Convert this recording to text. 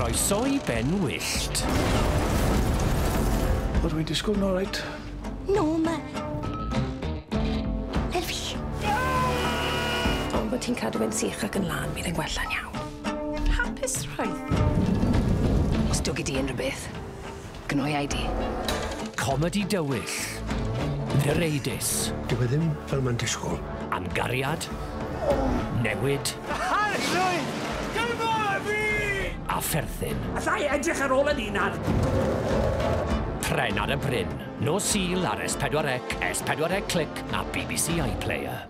Croeso I Ben Wyllt. Wel, dwi'n disgwyl yn alright. No, ma... Elfi. Ond bod ti'n cadw yn sych ac yn lan, bydd yn gwella'n iawn. Yn hapus roedd. Os dwi gyda unrhyw beth, gynnoi ai di. Comedi dywyll. Nereidus. Dwi ddim fel mae'n disgwyl. Amgariad. Newid. Harllwyd! Gymor fi! A pherthyn. Allai edrych ar ôl yn unad. Pren ar y Bryn. No Sil ar S4C, S4C Click a BBC iPlayer.